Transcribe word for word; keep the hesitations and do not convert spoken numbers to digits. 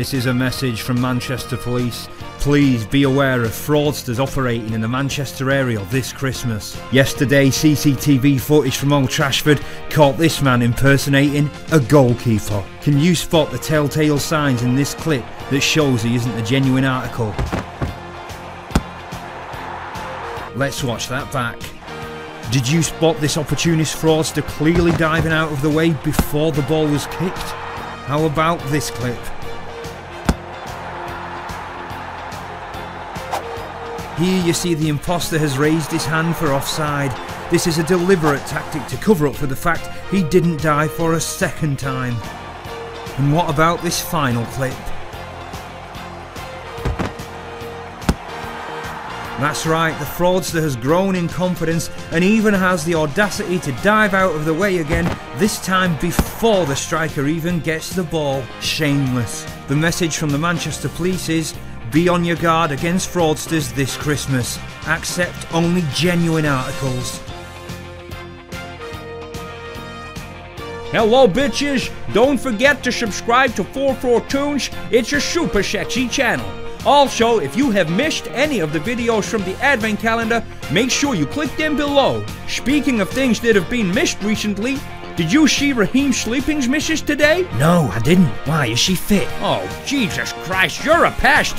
This is a message from Manchester Police. Please be aware of fraudsters operating in the Manchester area this Christmas. Yesterday, C C T V footage from Old Trashford caught this man impersonating a goalkeeper. Can you spot the telltale signs in this clip that shows he isn't a genuine article? Let's watch that back. Did you spot this opportunist fraudster clearly diving out of the way before the ball was kicked? How about this clip? Here you see the imposter has raised his hand for offside. This is a deliberate tactic to cover up for the fact he didn't dive for a second time. And what about this final clip? That's right, the fraudster has grown in confidence and even has the audacity to dive out of the way again, this time before the striker even gets the ball. Shameless. The message from the Manchester Police is, be on your guard against fraudsters this Christmas. Accept only genuine articles. Hello bitches, don't forget to subscribe to four forty-two oons, it's a super sexy channel. Also, if you have missed any of the videos from the advent calendar, make sure you click them below. Speaking of things that have been missed recently, did you see Raheem Sleeping's missus today? No, I didn't. Why, is she fit? Oh, Jesus Christ, you're a pest!